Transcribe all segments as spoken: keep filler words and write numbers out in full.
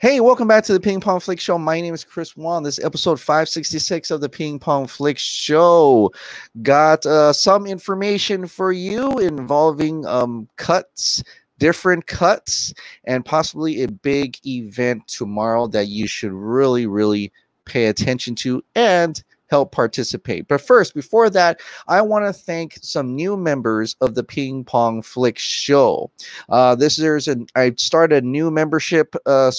Hey, welcome back to the Ping Pong Flix Show. My name is Chris Wong. This is episode five sixty-six of the Ping Pong Flix Show. Got uh, some information for you involving um, cuts, different cuts, and possibly a big event tomorrow that you should really, really pay attention to and help participate. But first, before that, I want to thank some new members of the Ping Pong Flix Show. Uh, this there's an I started a new membership uh,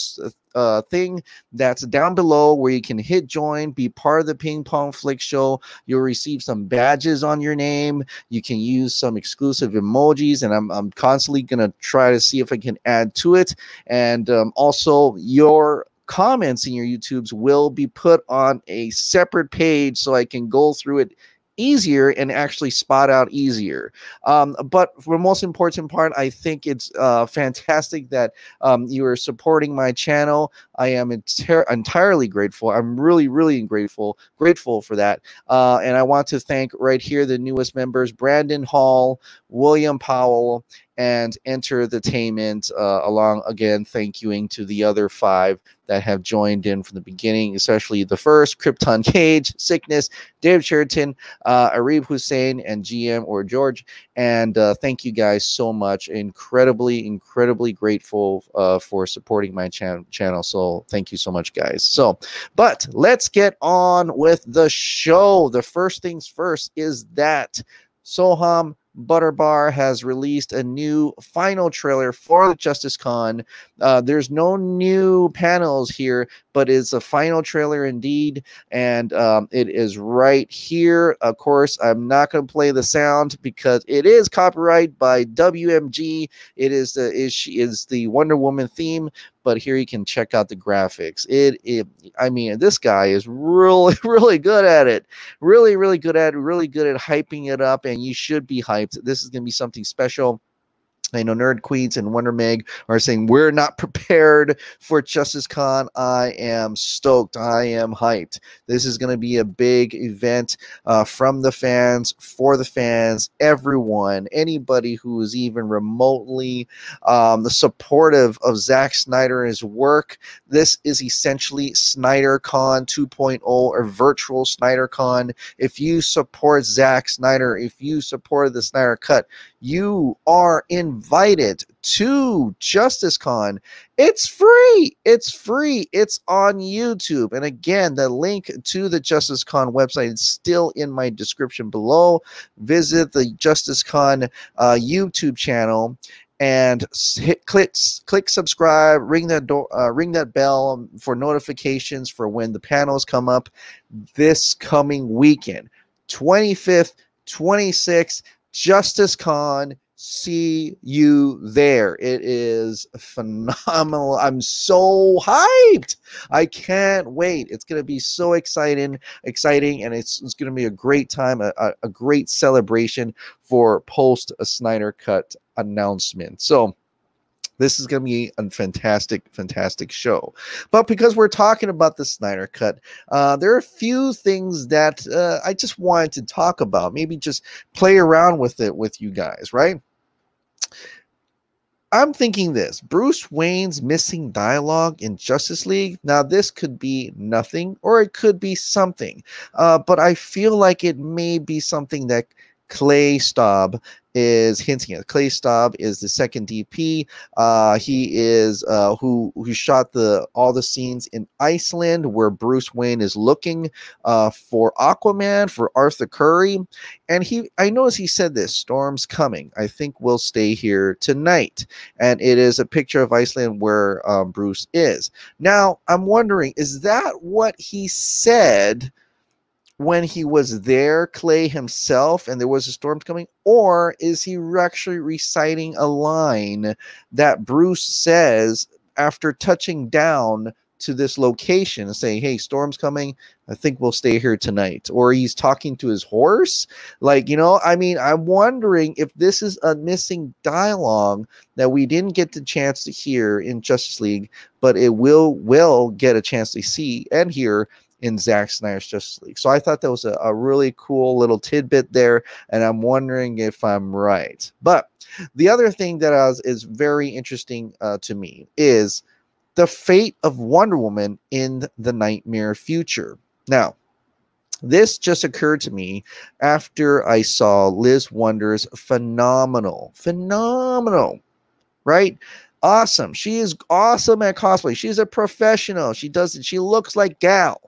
uh, thing that's down below where you can hit join, be part of the Ping Pong Flix Show. You'll receive some badges on your name. You can use some exclusive emojis, and I'm I'm constantly gonna try to see if I can add to it. And um, also your comments in your YouTubes will be put on a separate page so I can go through it easier and actually spot out easier. Um, but for the most important part, I think it's uh, fantastic that um, you are supporting my channel. I am enter entirely grateful. I'm really, really grateful, grateful for that. Uh, and I want to thank right here the newest members, Brandon Hall, William Powell, and Entertainment, uh, along again, thank you to the other five that have joined in from the beginning, especially the first, Krypton Cage, Sickness, Dave Sheridan, uh, Arif Hussein, and G M or George. And uh, thank you guys so much. Incredibly, incredibly grateful uh, for supporting my cha channel. So thank you so much, guys. So, but let's get on with the show. The first things first is that Soham Butterbar has released a new final trailer for the Justice Con. Uh, there's no new panels here, but it's a final trailer indeed, and um, it is right here. Of course, I'm not going to play the sound because it is copyright by W M G. It is the is she is the Wonder Woman theme. But here you can check out the graphics. It, it, I mean, this guy is really, really good at it. Really, really good at it. Really good at hyping it up, and you should be hyped. This is going to be something special. I know Nerd Queens and Wonder Meg are saying, we're not prepared for Justice Con. I am stoked. I am hyped. This is going to be a big event uh, from the fans, for the fans, everyone, anybody who is even remotely um, supportive of Zack Snyder and his work. This is essentially Snyder Con two point oh, or virtual Snyder Con. If you support Zack Snyder, if you support the Snyder Cut, you are invited to Justice Con. It's free. It's free. It's on YouTube. And again, the link to the Justice Con website is still in my description below. Visit the Justice Con uh, YouTube channel and hit click click subscribe, ring that door, uh, ring that bell for notifications for when the panels come up this coming weekend, twenty-fifth, twenty-sixth, Justice Con. See you there. It is phenomenal. I'm so hyped. I can't wait. It's going to be so exciting, exciting, and it's, it's going to be a great time, a, a great celebration for post-Snyder Cut announcement. So this is going to be a fantastic, fantastic show. But because we're talking about the Snyder Cut, uh, there are a few things that uh, I just wanted to talk about, maybe just play around with it with you guys, right? I'm thinking this, Bruce Wayne's missing dialogue in Justice League. Now, this could be nothing or it could be something, uh, but I feel like it may be something that Clay Staub is hinting at. Clay Staub is the second D P. Uh, he is uh, who who shot the all the scenes in Iceland where Bruce Wayne is looking uh, for Aquaman, for Arthur Curry, and he. I notice he said this. Storm's coming. I think we'll stay here tonight. And it is a picture of Iceland where um, Bruce is. Now I'm wondering, is that what he said when he was there, Clay himself, and there was a storm coming? Or is he actually reciting a line that Bruce says after touching down to this location and saying, hey, storm's coming, I think we'll stay here tonight? Or he's talking to his horse? Like, you know, I mean, I'm wondering if this is a missing dialogue that we didn't get the chance to hear in Justice League, but it will, will get a chance to see and hear in Zack Snyder's Justice League. So I thought that was a, a really cool little tidbit there, and I'm wondering if I'm right. But the other thing that I was, is very interesting uh, to me is the fate of Wonder Woman in the nightmare future. Now, this just occurred to me after I saw Liz Wonder's phenomenal, phenomenal, right? Awesome. She is awesome at cosplay. She's a professional. She does it. She looks like Gal.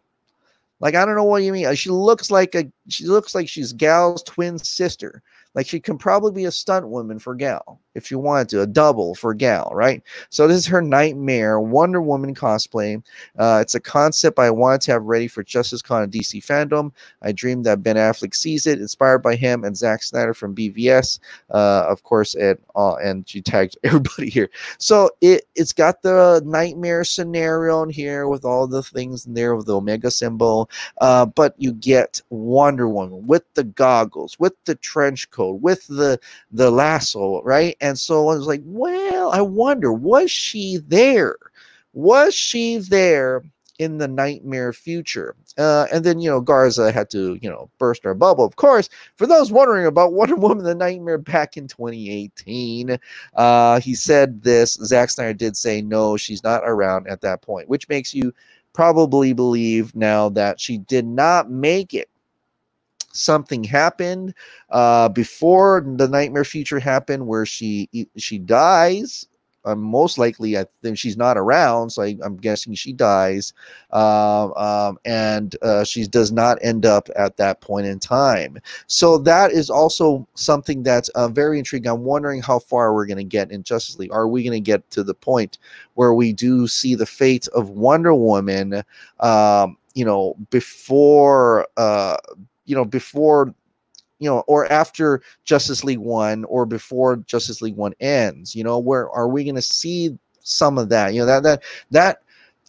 Like, I don't know what you mean. She looks like a, she looks like she's Gal's twin sister. Like, she can probably be a stunt woman for Gal if she wanted to, a double for Gal, right? So this is her nightmare Wonder Woman cosplay. Uh, it's a concept I wanted to have ready for Justice Con and D C fandom. I dreamed that Ben Affleck sees it, inspired by him and Zack Snyder from B V S, uh, of course, and uh, and she tagged everybody here. So it, it's got the nightmare scenario in here with all the things in there with the Omega symbol, uh, but you get Wonder Woman with the goggles, with the trench coat, with the the lasso, right? And so I was like, well, I wonder, was she there? Was she there in the nightmare future? Uh, and then, you know, Garza had to, you know, burst our bubble, of course, for those wondering about Wonder Woman the Nightmare back in twenty eighteen. Uh, he said this, Zack Snyder did say, no, she's not around at that point, which makes you probably believe now that she did not make it. Something happened uh, before the nightmare future happened where she she dies. Uh, most likely, I think she's not around, so I, I'm guessing she dies. Um, um, and uh, she does not end up at that point in time. So that is also something that's uh, very intriguing. I'm wondering how far we're going to get in Justice League. Are we going to get to the point where we do see the fate of Wonder Woman, um, you know, before... Uh, you know, before, you know, or after Justice League one or before Justice League one ends, you know, where are we going to see some of that? You know, that, that, that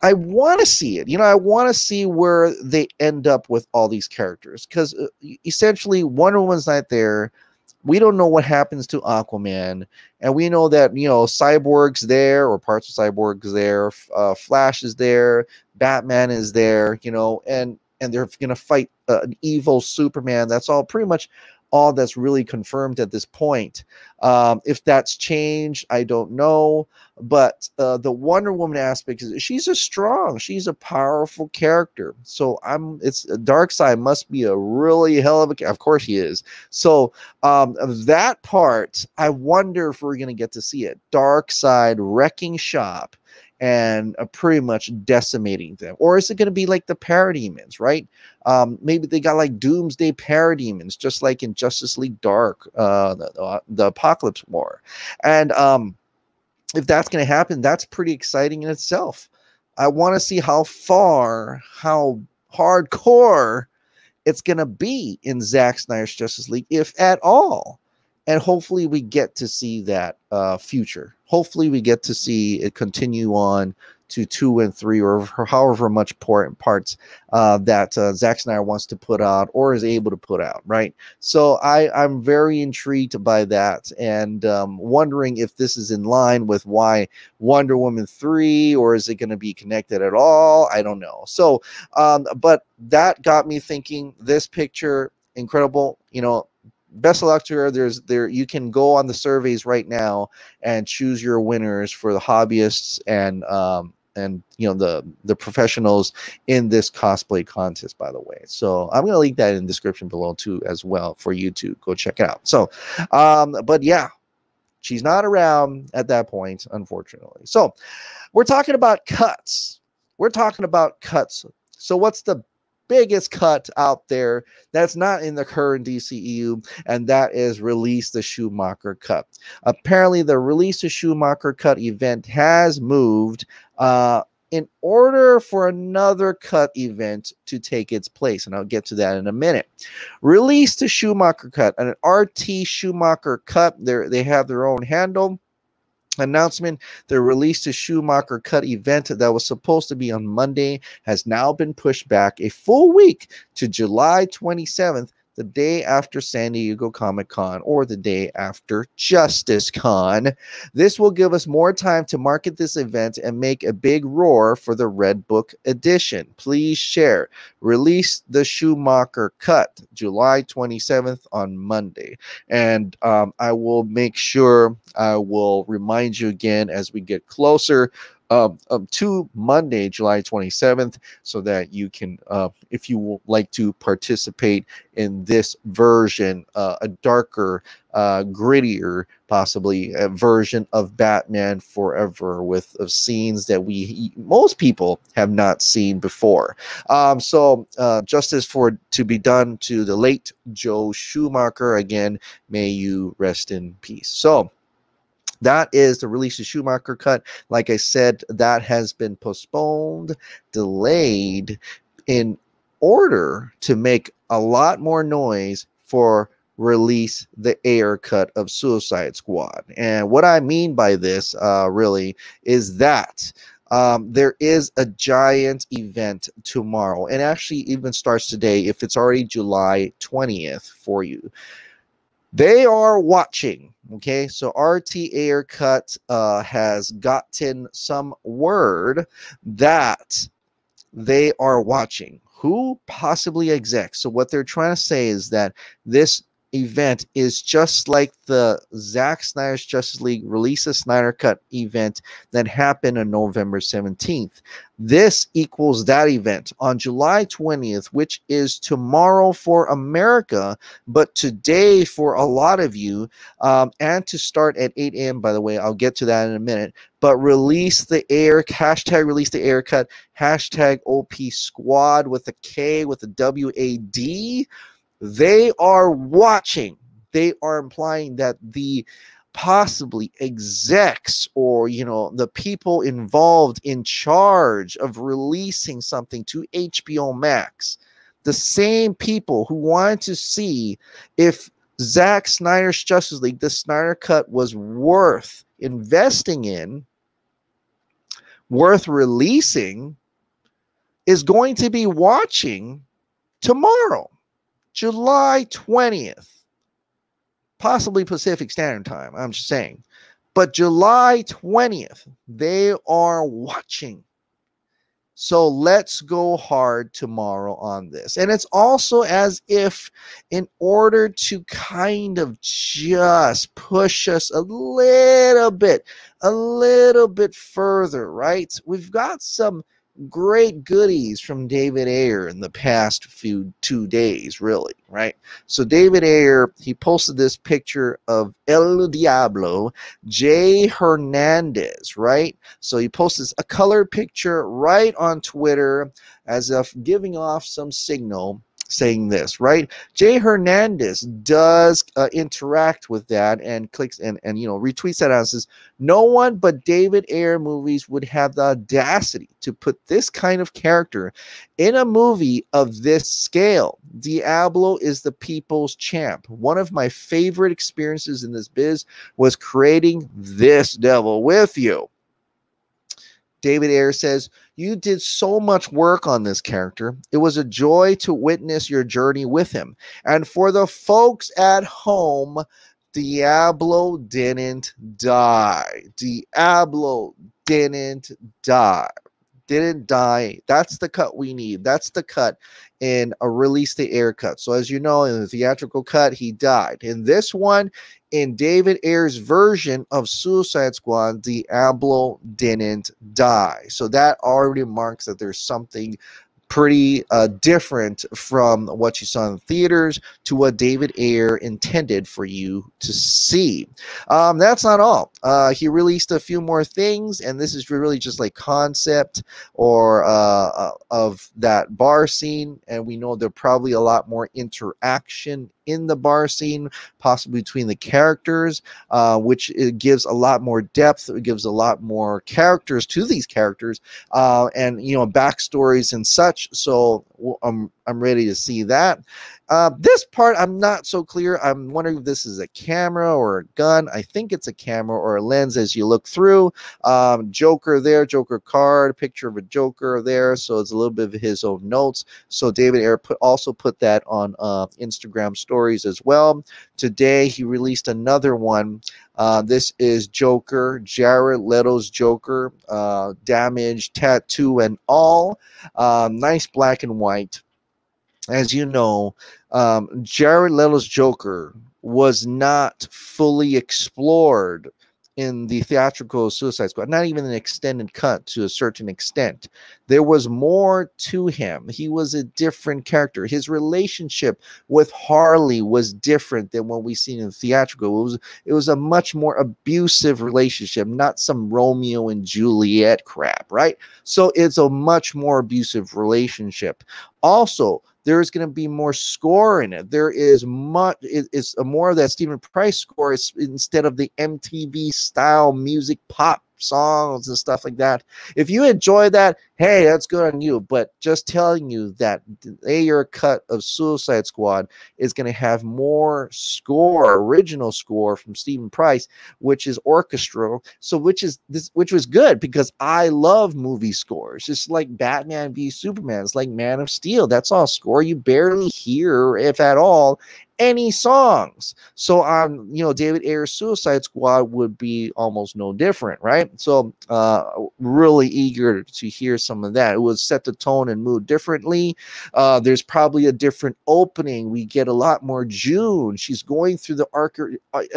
I want to see it, you know, I want to see where they end up with all these characters, because essentially Wonder Woman's not there. We don't know what happens to Aquaman, and we know that, you know, Cyborg's there, or parts of Cyborg's there, uh, Flash is there, Batman is there, you know, and, and they're going to fight uh, an evil Superman. That's all pretty much all that's really confirmed at this point. Um, if that's changed, I don't know. But uh, the Wonder Woman aspect is she's a strong, she's a powerful character. So I'm, it's Darkseid must be a really hell of a, of course he is. So um, that part, I wonder if we're going to get to see it. Darkseid wrecking shop and uh, pretty much decimating them. Or is it going to be like the Parademons, right? Um, maybe they got like Doomsday Parademons, just like in Justice League Dark, uh, the, uh, the Apocalypse War. And um, if that's going to happen, that's pretty exciting in itself. I want to see how far, how hardcore it's going to be in Zack Snyder's Justice League, if at all. And hopefully we get to see that uh, future. Hopefully we get to see it continue on to two and three, or however much parts uh, that uh, Zack Snyder wants to put out or is able to put out, right? So I, I'm very intrigued by that, and um, wondering if this is in line with why Wonder Woman three, or is it going to be connected at all? I don't know. So, um, but that got me thinking, this picture, incredible, you know. Best of luck to her. There's there you can go on the surveys right now and choose your winners for the hobbyists and um and you know the the professionals in this cosplay contest, by the way. So I'm gonna link that in the description below too as well for you to go check it out. So um but yeah, she's not around at that point, unfortunately. So we're talking about cuts. We're talking about cuts. So what's the biggest cut out there that's not in the current D C E U? And that is Release the Schumacher Cut. Apparently the Release the Schumacher Cut event has moved uh in order for another cut event to take its place, and I'll get to that in a minute. Release the Schumacher Cut, an R T Schumacher Cut, they they have their own handle. Announcement: the Release the Schumacher Cut event that was supposed to be on Monday has now been pushed back a full week to July twenty-seventh, the day after San Diego Comic-Con, or the day after Justice Con. This will give us more time to market this event and make a big roar for the Red Book edition. Please share. Release the Schumacher Cut, July twenty-seventh on Monday. And um, I will make sure, I will remind you again as we get closer uh, um, to Monday, July twenty-seventh, so that you can, uh, if you would like to participate in this version, uh, a darker, uh, grittier, possibly a version of Batman Forever with of scenes that we most people have not seen before. Um, so uh, justice for to be done to the late Joe Schumacher. Again, may you rest in peace. So that is the Release of Schumacher Cut. Like I said, that has been postponed, delayed in order to make a lot more noise for Release the Ayer Cut of Suicide Squad. And what I mean by this uh, really is that um, there is a giant event tomorrow, and actually even starts today if it's already July twentieth for you. They are watching, okay? So R T Ayer Cut uh, has gotten some word that they are watching. Who possibly execs? So what they're trying to say is that this event is just like the Zack Snyder's Justice League Release the Snyder Cut event that happened on November seventeenth. This equals that event on July twentieth, which is tomorrow for America, but today for a lot of you, um, and to start at eight A M by the way, I'll get to that in a minute. But Release the Ayer, hashtag Release the Ayer Cut, hashtag O P Squad with a K, with a W A D. They are watching. They are implying that the possibly execs, or you know, the people involved in charge of releasing something to H B O Max, the same people who wanted to see if Zack Snyder's Justice League, the Snyder Cut, was worth investing in, worth releasing, is going to be watching tomorrow, July twentieth, possibly Pacific Standard Time, I'm just saying. But July twentieth, they are watching. So let's go hard tomorrow on this. And it's also as if, in order to kind of just push us a little bit, a little bit further, right? We've got some great goodies from David Ayer in the past few two days, really, right? So David Ayer, he posted this picture of El Diablo, Jay Hernandez, right? So he posted a colored picture right on Twitter as if giving off some signal, saying this, right? Jay Hernandez does uh, interact with that and clicks and, and you know, retweets that out and says, no one but David Ayer movies would have the audacity to put this kind of character in a movie of this scale. Diablo is the people's champ. One of my favorite experiences in this biz was creating this devil with you. David Ayer says, you did so much work on this character. It was a joy to witness your journey with him. And for the folks at home, Diablo didn't die. Diablo didn't die. Didn't die. That's the cut we need. That's the cut in a Release the Ayer Cut. So as you know, in the theatrical cut, he died. In this one, in David Ayer's version of Suicide Squad, Diablo didn't die. So that already marks that there's something pretty uh, different from what you saw in the theaters to what David Ayer intended for you to see. Um, that's not all. Uh, he released a few more things, and this is really just like concept or uh, of that bar scene, and we know there's probably a lot more interaction in the bar scene, possibly between the characters, uh, which it gives a lot more depth. It gives a lot more characters to these characters, uh, and you know, backstories and such. So I'm I'm ready to see that. Uh, this part I'm not so clear. I'm wondering if this is a camera or a gun. I think it's a camera or a lens as you look through. Um, Joker there, Joker card, picture of a Joker there. So it's a little bit of his own notes. So David Ayer put, also put that on uh, Instagram stories as well. Today he released another one. Uh, this is Joker, Jared Leto's Joker, uh, damaged tattoo and all. Uh, nice black and white. As you know, um, Jared Leto's Joker was not fully explored in the theatrical Suicide Squad, not even an extended cut to a certain extent. There was more to him. He was a different character. His relationship with Harley was different than what we seen in the theatrical. It was, it was a much more abusive relationship, not some Romeo and Juliet crap, right? So it's a much more abusive relationship. Also, there's going to be more score in it. There is much, it, it's a more of that Stephen Price score. It's instead of the M T V style music, pop songs and stuff like that. If you enjoy that, hey, that's good on you. But just telling you that the Ayer cut of Suicide Squad is going to have more score, original score from Stephen Price, which is orchestral. So which is this, which was good because I love movie scores. It's like Batman v Superman. It's like Man of Steel. That's all score. You barely hear, if at all, any songs. So um, you know, David Ayer's Suicide Squad would be almost no different, right? So uh, really eager to hear some of that. It would set the tone and mood differently. Uh, there's probably a different opening. We get a lot more June. She's going through the arc,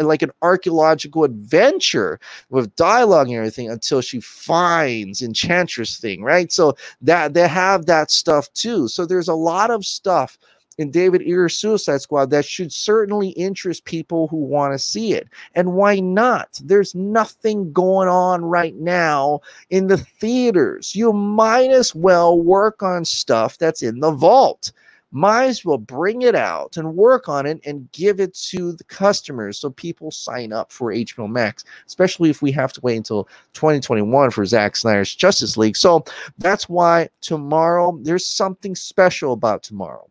like an archaeological adventure with dialogue and everything until she finds Enchantress thing, right? So that they have that stuff too. So there's a lot of stuff in David Ayer's Suicide Squad that should certainly interest people who want to see it. And why not? There's nothing going on right now in the theaters. You might as well work on stuff that's in the vault. Might as well bring it out and work on it and give it to the customers so people sign up for H B O Max, especially if we have to wait until twenty twenty-one for Zack Snyder's Justice League. So that's why tomorrow, there's something special about tomorrow.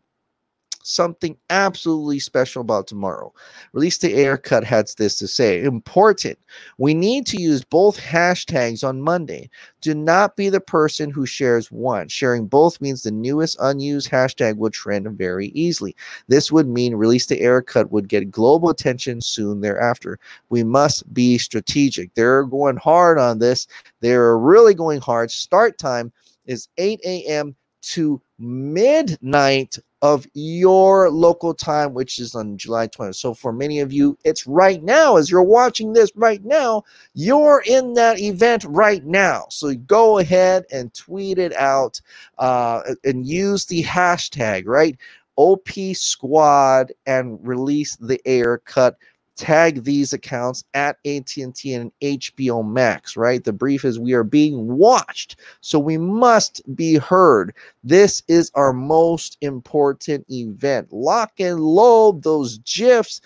Something absolutely special about tomorrow. Release the Ayer Cut has this to say. Important. We need to use both hashtags on Monday. Do not be the person who shares one. Sharing both means the newest unused hashtag would trend very easily. This would mean Release the Ayer Cut would get global attention soon thereafter. We must be strategic. They're going hard on this. They're really going hard. Start time is eight A M to midnight of your local time, which is on July twentieth. So for many of you, it's right now. As you're watching this right now, you're in that event right now. So go ahead and tweet it out uh, and use the hashtag, right? O P Squad and Release the Ayer Cut. Tag these accounts at A T and T and H B O Max, right? The brief is we are being watched, so we must be heard. This is our most important event. Lock and load those GIFs,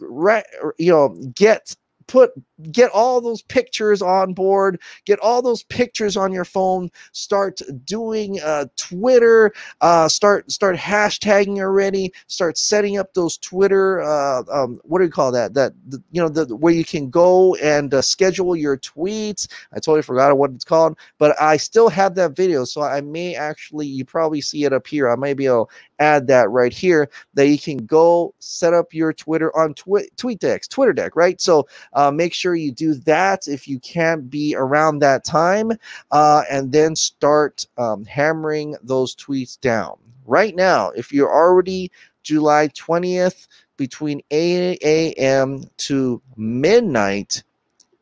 right? You know, get put get all those pictures on board, get all those pictures on your phone, start doing uh Twitter, uh start start hashtagging already, start setting up those Twitter uh um what do you call that that the, you know the where you can go and uh, schedule your tweets. I totally forgot what it's called, but I still have that video, so I may actually, you probably see it up here, I may be able to add that right here, that you can go set up your Twitter on twi tweet decks Twitter deck, right? So Uh, make sure you do that if you can't be around that time, uh, and then start um, hammering those tweets down. Right now, if you're already July twentieth between eight A M to midnight,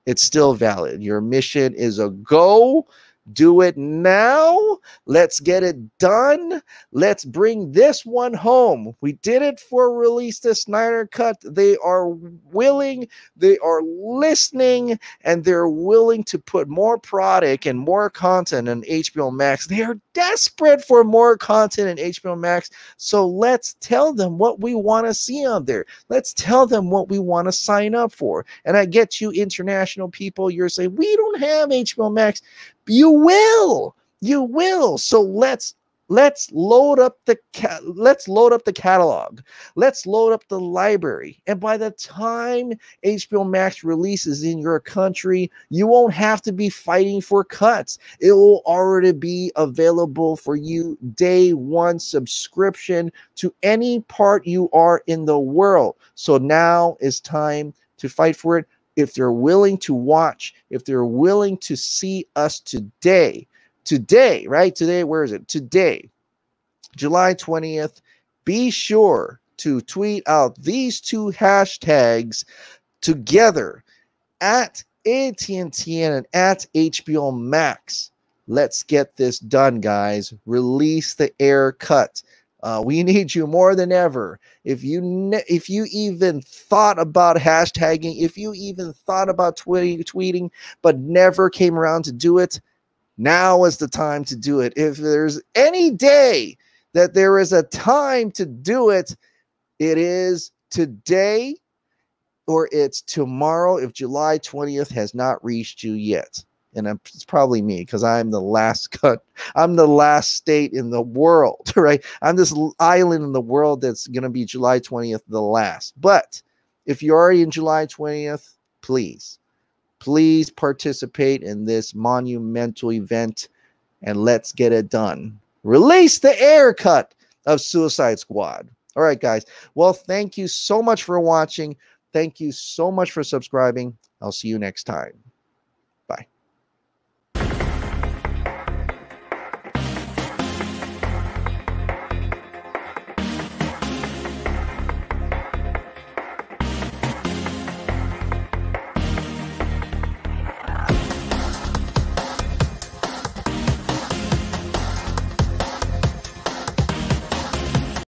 it's still valid. Your mission is a go. Do it now. Let's get it done. Let's bring this one home. We did it for Release the Snyder Cut. They are willing, they are listening, and they're willing to put more product and more content on H B O Max. They are desperate for more content in H B O Max. So let's tell them what we want to see on there. Let's tell them what we want to sign up for. And I get you international people, you're saying, we don't have H B O Max. You will, you will. So let's let's load up the let's load up the catalog. Let's load up the library. And by the time H B O Max releases in your country, you won't have to be fighting for cuts. It will already be available for you, day one subscription to any part you are in the world. So now is time to fight for it. If they're willing to watch, if they're willing to see us today, today, right? Today, where is it? Today, July twentieth, be sure to tweet out these two hashtags together, at A T and T and at H B O Max. Let's get this done, guys. Release the air cut. Uh, we need you more than ever. If you ne if you even thought about hashtagging, if you even thought about tweeting, tweeting, but never came around to do it, now is the time to do it. If there's any day that there is a time to do it, it is today, or it's tomorrow if July twentieth has not reached you yet. And it's probably me, because I'm the last cut. I'm the last state in the world, right? I'm this island in the world that's going to be July twentieth, the last. But if you're already in July twentieth, please, please participate in this monumental event, and let's get it done. Release the air cut of Suicide Squad. All right, guys. Well, thank you so much for watching. Thank you so much for subscribing. I'll see you next time.